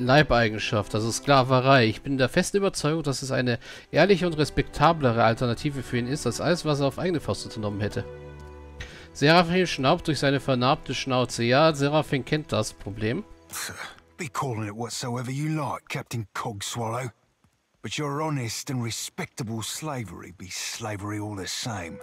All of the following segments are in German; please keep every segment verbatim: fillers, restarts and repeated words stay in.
Leibeigenschaft, also Sklaverei. Ich bin der festen Überzeugung, dass es eine ehrliche und respektablere Alternative für ihn ist, als alles, was er auf eigene Faust unternommen hätte. Seraphim schnaubt durch seine vernarbte Schnauze. Ja, Seraphim kennt das Problem. Be calling it whatsoever you like, Captain Cogswallow. But your honest and respectable slavery be slavery all the same.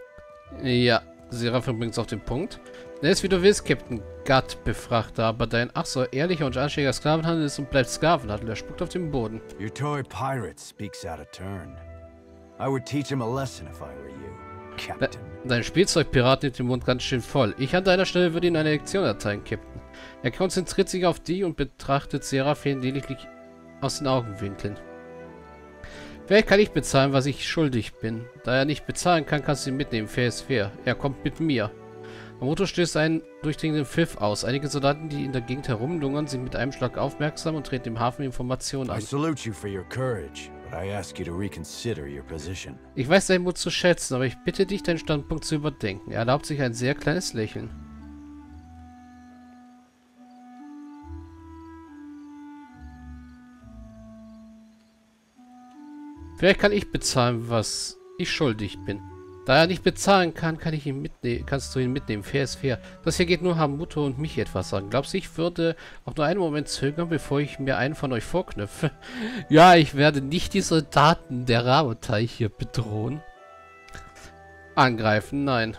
Ja, Seraphim bringt's auf den Punkt. Er ist, wie du willst, Captain Gut-Befrachter, aber dein ach so ehrlicher und anständiger Sklavenhandel ist und bleibt Sklavenhandel. Er spuckt auf den Boden. Your toy pirate speaks out of turn. I would teach him a lesson if I were you, Captain. Dein Spielzeugpirat nimmt den Mund ganz schön voll. Ich an deiner Stelle würde ihm eine Lektion erteilen, Captain. Er konzentriert sich auf die und betrachtet Seraphim lediglich aus den Augenwinkeln. Vielleicht kann ich bezahlen, was ich schuldig bin. Da er nicht bezahlen kann, kannst du ihn mitnehmen. Fair ist fair. Er kommt mit mir. Mamoto stößt einen durchdringenden Pfiff aus. Einige Soldaten, die in der Gegend herumlungern, sind mit einem Schlag aufmerksam und treten im Hafen Informationen an. Ich weiß deinen Mut zu schätzen, aber ich bitte dich, deinen Standpunkt zu überdenken. Er erlaubt sich ein sehr kleines Lächeln. Vielleicht kann ich bezahlen, was ich schuldig bin. Da er nicht bezahlen kann, kann ich ihn mitnehmen. Kannst du ihn mitnehmen. Fair ist fair. Das hier geht nur Mamoto und mich etwas an. Glaubst du, ich würde auch nur einen Moment zögern, bevor ich mir einen von euch vorknöpfe? Ja, ich werde nicht die Soldaten der Rauatai hier bedrohen. Angreifen, nein.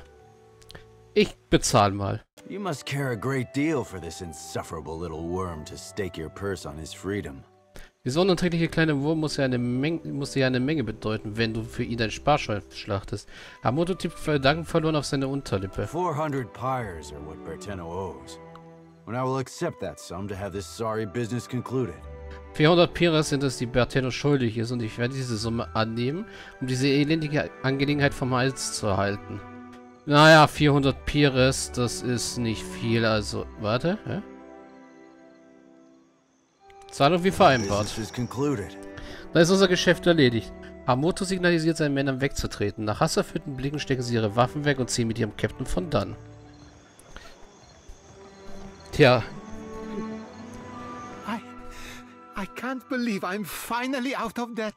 Ich bezahle mal. You must care a great deal for this insufferable little worm to stake your purse on his freedom. Dieser unerträgliche kleine Wurm muss ja eine Menge, muss ja eine Menge bedeuten, wenn du für ihn dein Sparschwein schlachtest. Mamoto tippt Verdanken verloren auf seine Unterlippe. vierhundert Pires are what Berteno owes. And I will accept that sum to have this sorry business concluded. vierhundert Pires sind es, die Berteno schuldig ist, und ich werde diese Summe annehmen, um diese elendige Angelegenheit vom Hals zu halten. Naja, vierhundert Pires, das ist nicht viel, also... Warte, hä? Zahlung wie vereinbart. Da ist unser Geschäft erledigt. Mamoto signalisiert seinen Männern wegzutreten. Nach hasserfüllten Blicken stecken sie ihre Waffen weg und ziehen mit ihrem Captain von dann. Tja. I, I can't believe I'm finally out of debt.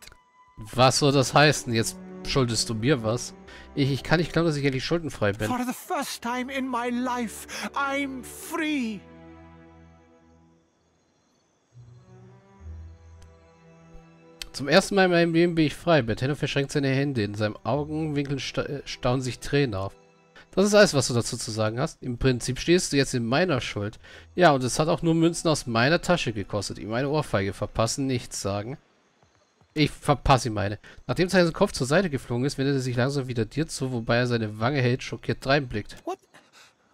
Was soll das heißen? Jetzt schuldest du mir was? Ich, ich kann nicht glauben, dass ich endlich schuldenfrei bin. For the first time in my life, I'm free. Zum ersten Mal in meinem Leben bin ich frei. Berteno verschränkt seine Hände. In seinem Augenwinkel sta staunen sich Tränen auf. Das ist alles, was du dazu zu sagen hast. Im Prinzip stehst du jetzt in meiner Schuld. Ja, und es hat auch nur Münzen aus meiner Tasche gekostet. Ihm eine Ohrfeige verpassen, nichts sagen. Ich verpasse ihm eine. Nachdem sein Kopf zur Seite geflogen ist, wendet er sich langsam wieder dir zu, wobei er seine Wange hält, schockiert reinblickt. What?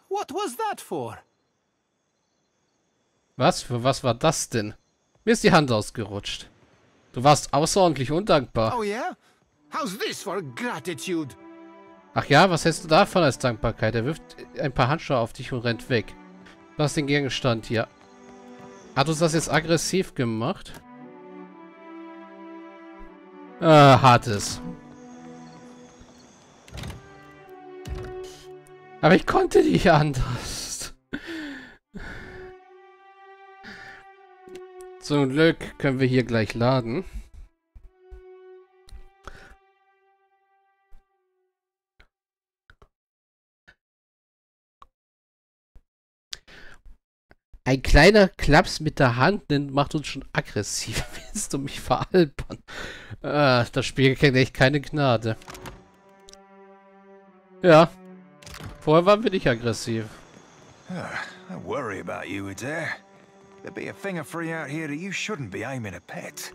What was that for? Was? Für was war das denn? Mir ist die Hand ausgerutscht. Du warst außerordentlich undankbar. Oh ja? How's this for gratitude? Ach ja, was hältst du davon als Dankbarkeit? Er wirft ein paar Handschuhe auf dich und rennt weg. Du hast den Gegenstand hier. Hat uns das jetzt aggressiv gemacht? Äh, hartes. Aber ich konnte nicht anders. Zum Glück können wir hier gleich laden. Ein kleiner Klaps mit der Hand macht uns schon aggressiv. Willst du mich veralbern? Äh, das Spiel kennt echt keine Gnade. Ja. Vorher waren wir nicht aggressiv. I worry about you, Adair. There'd be a finger free out here that you shouldn't be aiming a pet.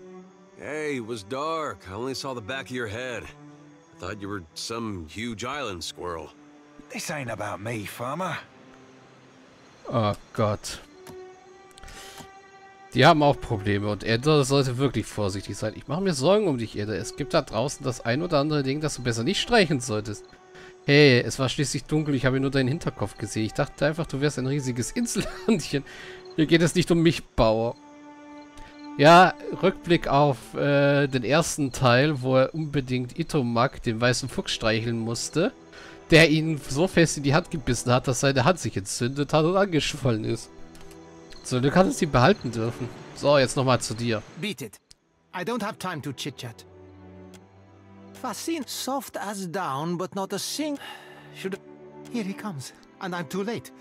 Hey, it was dark. I only saw the back of your head. I thought you were some huge island squirrel. This ain't about me, farmer. Oh Gott. Die haben auch Probleme und Edda sollte wirklich vorsichtig sein. Ich mache mir Sorgen um dich, Edda. Es gibt da draußen das ein oder andere Ding, das du besser nicht streichen solltest. Hey, es war schließlich dunkel. Ich habe nur deinen Hinterkopf gesehen. Ich dachte einfach, du wärst ein riesiges Insellandchen. Hier geht es nicht um mich, Bauer. Ja, Rückblick auf äh, den ersten Teil, wo er unbedingt Itomak, den weißen Fuchs, streicheln musste, der ihn so fest in die Hand gebissen hat, dass seine Hand sich entzündet hat und angeschwollen ist. So, du kannst sie behalten dürfen. So, jetzt nochmal zu dir. Beat it. I don't have time to chit-chat. Fascin, soft as down, but not a sing. Should... Here he comes, and I'm too late.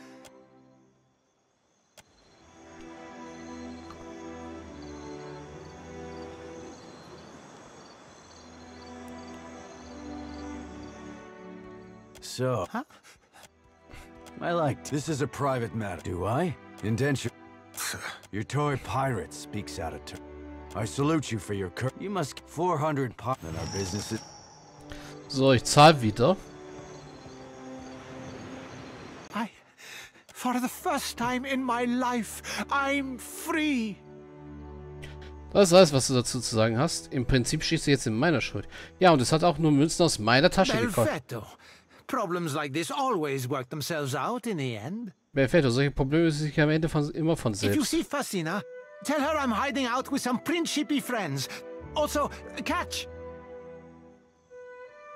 So, huh? I liked. This is a private matter. Do I? Intention. Your toy pirate speaks out of turn. I salute you for your courage. You must four hundred partner in our business. So, ich zahle wieder. I, for the first time in my life, I'm free. Das ist alles, was du dazu zu sagen hast. Im Prinzip stehst du jetzt in meiner Schuld. Ja, und es hat auch nur Münzen aus meiner Tasche gekostet. Problems like this always work themselves out in the end. Berteno, solche Probleme sind sich am Ende von, immer von selbst. If you see Fascina, tell her I'm hiding out with some Principi friends. Also, catch.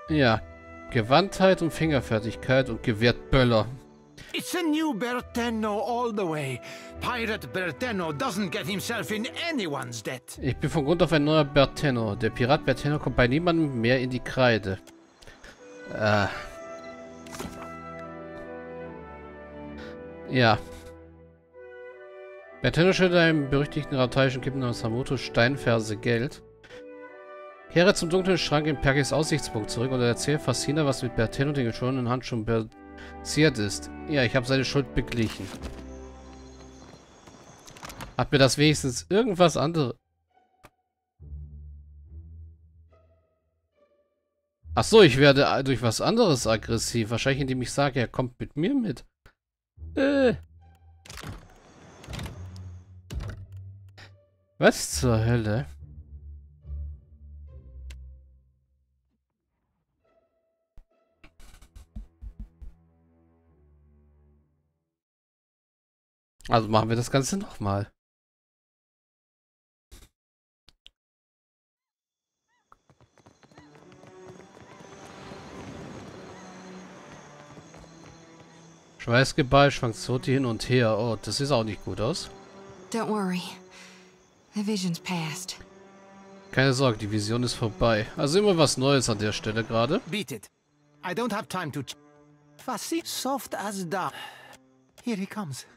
Ja, Gewandtheit und Fingerfertigkeit und gewährt Böller. It's a new Berteno all the way. Pirate Berteno doesn't get himself in anyone's debt. Ich bin von Grund auf ein neuer Berteno. Der Pirat Berteno kommt bei niemandem mehr in die Kreide. Ah. Ja. Berteno schüttet einem berüchtigten rauatai-ischen Kippen namens Mamoto Steinverse Geld. Kehre zum dunklen Schrank in Perkis Aussichtspunkt zurück und erzähle Fascina, was mit Berteno, den geschworenen Hand, schon passiert ist. Ja, ich habe seine Schuld beglichen. Hat mir das wenigstens irgendwas anderes... Ach so, ich werde durch was anderes aggressiv. Wahrscheinlich, indem ich sage, er kommt mit mir mit. Äh. Was zur Hölle? Also machen wir das Ganze nochmal. Schweißgeballt schwankt Soti hin und her. Oh, das sieht auch nicht gut aus. Don't worry. The vision's past. Keine Sorge, die Vision ist vorbei. Also immer was Neues an der Stelle gerade. Beat it. I don't have time to. Fassi, soft as da. Here he comes.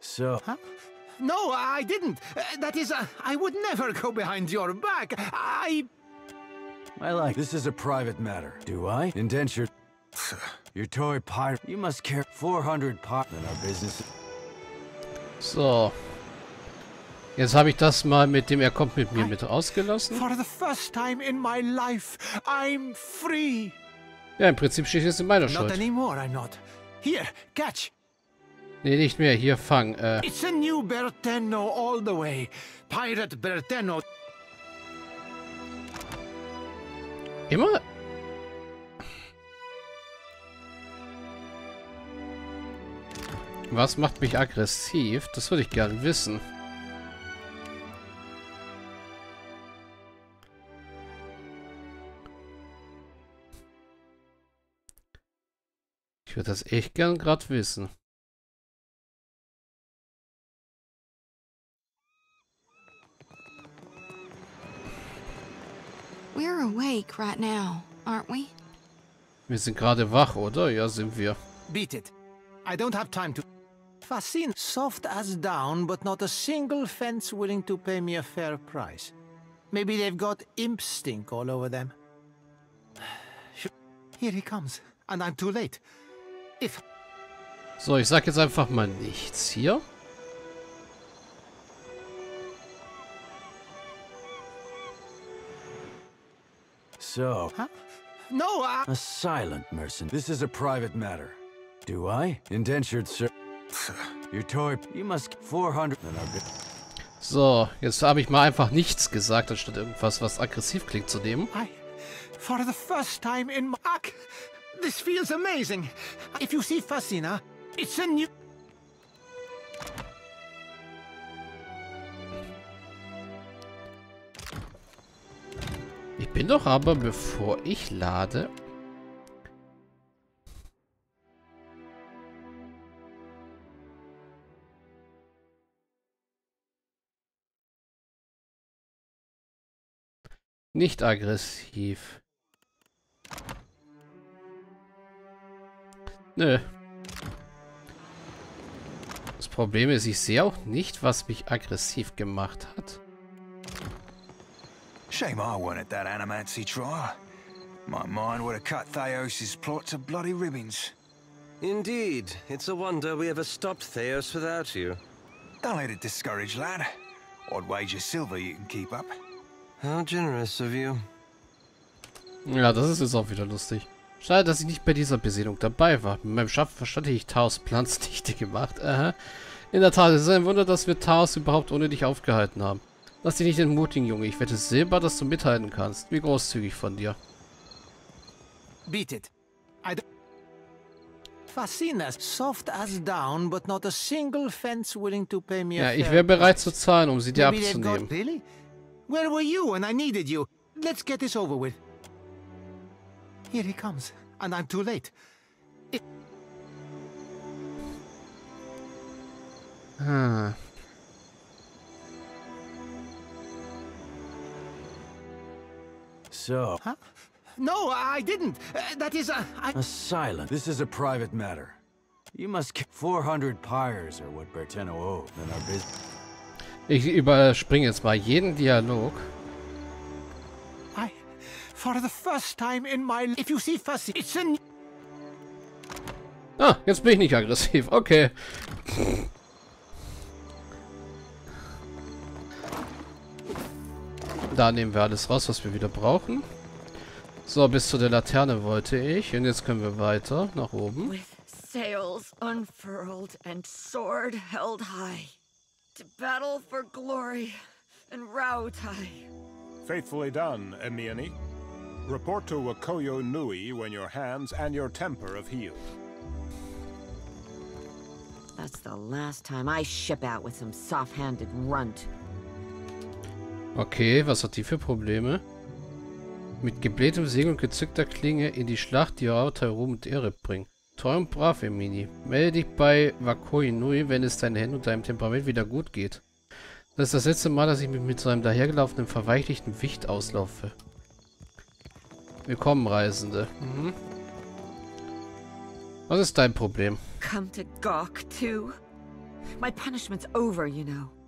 So. Huh? No, I didn't. Uh, that is, uh, I would never go behind your back. I... I like... This is a private matter. Do I? Indenture... Your toy pirate... You must care... four hundred pot in our business. So. Jetzt habe ich das mal mit dem, er kommt mit mir mit ausgelassen. For the first time in my life, I'm free. Ja, im Prinzip steht es in meiner Schuld. Not anymore, I'm not. Here, catch. Nee, nicht mehr. Hier, fang. Äh. It's a new Berteno all the way. Pirate Berteno. Immer? Was macht mich aggressiv? Das würde ich gerne wissen. Ich würde das echt gern gerade wissen. We're awake right now, aren't we? Wir sind gerade wach, oder? Ja, sind wir. Beat it. I don't have time to. Fascin, soft as down, but not a single fence willing to pay me a fair price. Maybe they've got imp stink all over them. Here he comes, and I'm too late. If. So, ich sag jetzt einfach mal nichts hier. So, huh? No, I... A silent mercenary. This is a private matter. Do I? Indentured sir. Your toy. You must four hundred. So, jetzt habe ich mal einfach nichts gesagt, anstatt irgendwas, was aggressiv klingt, zu nehmen. I, for the first time in my... This feels amazing. If you see Fascina, it's a new... bin doch aber, bevor ich lade... Nicht aggressiv. Nö. Das Problem ist, ich sehe auch nicht, was mich aggressiv gemacht hat. Shame I weren't at that animancy trial. My mind would have cut Thaos's plot to bloody ribbons. Indeed, it's a wonder we ever stopped Thaos without you. Don't let it discourage, lad. I'd wager silver you can keep up. How generous of you. Ja, das ist jetzt auch wieder lustig. Schade, dass ich nicht bei dieser Besiedlung dabei war. Mit meinem scharfen Verstand hätte ich Thaos Planzdichte gemacht. Aha. In der Tat, es ist ein Wunder, dass wir Thaos überhaupt ohne dich aufgehalten haben. Lass dich nicht entmutigen, Junge. Ich wette Silber, dass du mithalten kannst. Wie großzügig von dir. Bietet. Soft as down, but not a single fence willing to pay me. Ja, ich wäre bereit zu zahlen, um sie dir abzunehmen. Where were you when I needed you? Let's get this over with. Here he comes, and I'm too late. It ah. So. Huh? No, I didn't. Uh, that is, uh, I... A silent. This is a private matter. You must get four hundred Pires or what Berteno owed in our business. Ich überspringe jetzt mal jeden Dialog. I, for the first time in my life, if you see fussy, it's an... Ah, jetzt bin ich nicht aggressiv. Okay. Da nehmen wir alles raus, was wir wieder brauchen. So, bis zu der Laterne wollte ich. Und jetzt können wir weiter nach oben. With sails unfurled and sword held high. To battle for glory and Rauatai. Faithfully done, Emiani. Report to Wakoyo Nui when your hands and your temper have healed. That's the last time I ship out with some soft-handed runt. Okay, was hat die für Probleme? Mit geblähtem Segel und gezückter Klinge in die Schlacht, die Rauatai Ruhm und Ehre bringt. Treu und brav, Emiani. Melde dich bei Wakui Nui, wenn es deinen Händen und deinem Temperament wieder gut geht. Das ist das letzte Mal, dass ich mich mit so einem dahergelaufenen, verweichlichten Wicht auslaufe. Willkommen, Reisende. Mhm. Was ist dein Problem?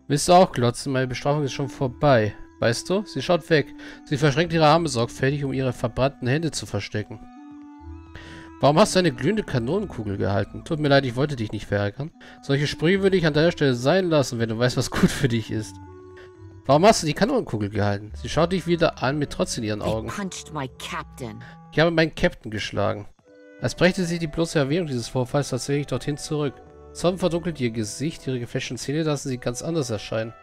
Willst du auch glotzen? Meine Bestrafung ist schon vorbei. Weißt du? Sie schaut weg. Sie verschränkt ihre Arme sorgfältig, um ihre verbrannten Hände zu verstecken. Warum hast du eine glühende Kanonenkugel gehalten? Tut mir leid, ich wollte dich nicht verärgern. Solche Sprüche würde ich an deiner Stelle sein lassen, wenn du weißt, was gut für dich ist. Warum hast du die Kanonenkugel gehalten? Sie schaut dich wieder an mit Trotz in ihren Augen. Ich habe meinen Captain geschlagen. Als brächte sie die bloße Erwähnung dieses Vorfalls tatsächlich dorthin zurück. Zorn verdunkelt ihr Gesicht, ihre gefletschten Zähne lassen sie ganz anders erscheinen.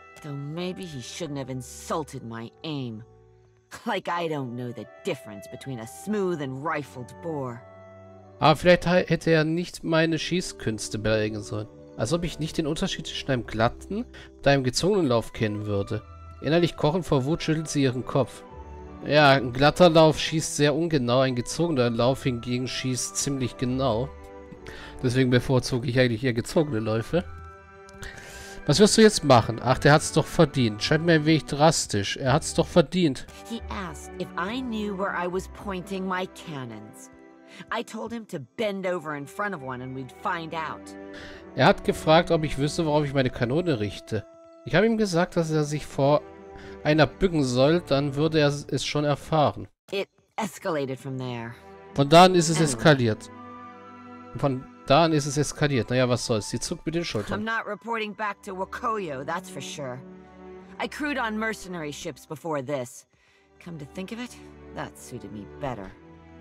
Aber vielleicht hätte er nicht meine Schießkünste belegen sollen. Als ob ich nicht den Unterschied zwischen einem glatten und einem gezogenen Lauf kennen würde. Innerlich kochend vor Wut schüttelt sie ihren Kopf. Ja, ein glatter Lauf schießt sehr ungenau, ein gezogener Lauf hingegen schießt ziemlich genau. Deswegen bevorzuge ich eigentlich eher gezogene Läufe. Was wirst du jetzt machen? Ach, der hat's doch verdient. Scheint mir ein wenig drastisch. Er hat's doch verdient. He asked if I knew where I was pointing my cannons. I told him to bend over in front of one and we'd find out. Er hat gefragt, ob ich wüsste, worauf ich meine Kanone richte. Ich habe ihm gesagt, dass er sich vor einer bücken soll, dann würde er es schon erfahren. It escalated from there. Von da an ist es eskaliert. Von da an ist es eskaliert. Naja, was soll's? Sie zuckt mit den Schultern. I'm not reporting back to Wakoyo, that's for sure. I crewed on mercenary ships before this. Come to think of it, that suited me better.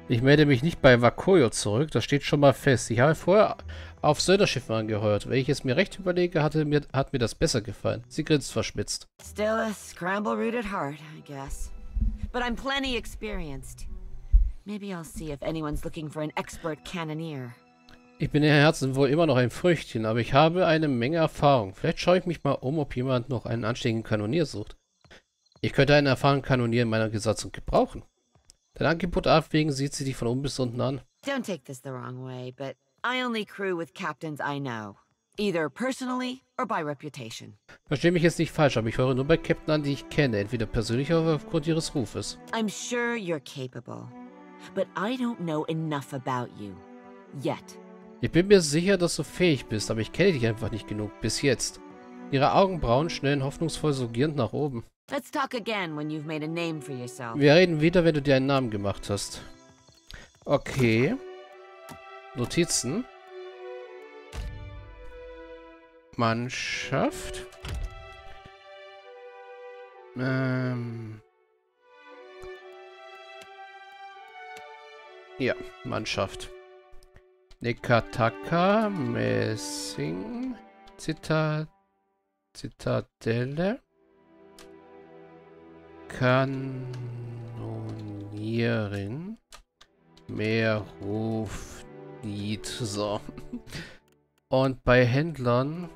Ich melde mich nicht bei Wakoyo zurück, das steht schon mal fest. Ich habe vorher auf Söderschiffen angeheuert. Wenn ich es mir recht überlege, hatte mir, hat mir das besser gefallen. Sie grinst verschmitzt. Still a scramble-root at heart, I guess. But I'm plenty experienced. Maybe I'll see if anyone's looking for an expert cannoneer. Ich bin im Herzen wohl immer noch ein Früchtchen, aber ich habe eine Menge Erfahrung. Vielleicht schaue ich mich mal um, ob jemand noch einen anständigen Kanonier sucht. Ich könnte einen erfahrenen Kanonier in meiner Besatzung gebrauchen. Dein Angebot abwägen, sieht sie dich von oben bis unten an. Don't take this the wrong way, but I only crew with captains I know. Either personally or by reputation. Verstehe mich jetzt nicht falsch, aber ich höre nur bei Captain an, die ich kenne, entweder persönlich oder aufgrund ihres Rufes. I'm sure you're capable, but I don't know enough about you yet. Ich bin mir sicher, dass du fähig bist, aber ich kenne dich einfach nicht genug bis jetzt. Ihre Augenbrauen schnellen hoffnungsvoll surgierend nach oben. Let's talk again when you've made a name for yourself. Wir reden wieder, wenn du dir einen Namen gemacht hast. Okay. Notizen. Mannschaft. Ähm. Ja, Mannschaft. Nekataka, Messing, Zita, Zitadelle, Kanonierin, Meerhof, Lied, so. Und bei Händlern